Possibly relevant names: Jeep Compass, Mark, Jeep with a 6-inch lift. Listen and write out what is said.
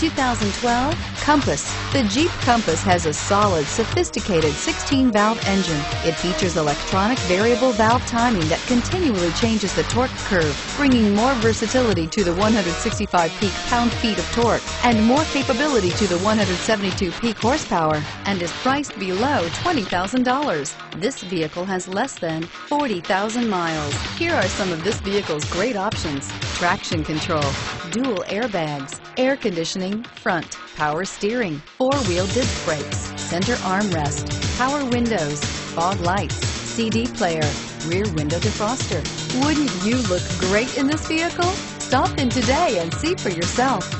2012 Compass. The Jeep Compass has a solid, sophisticated 16-valve engine. It features electronic variable valve timing that continually changes the torque curve, bringing more versatility to the 165 peak pound-feet of torque and more capability to the 172 peak horsepower, and is priced below $20,000. This vehicle has less than 40,000 miles. Here are some of this vehicle's great options: traction control, dual airbags, air conditioning, front, power steering, four-wheel disc brakes, center armrest, power windows, fog lights, CD player, rear window defroster. Wouldn't you look great in this vehicle? Stop in today and see for yourself.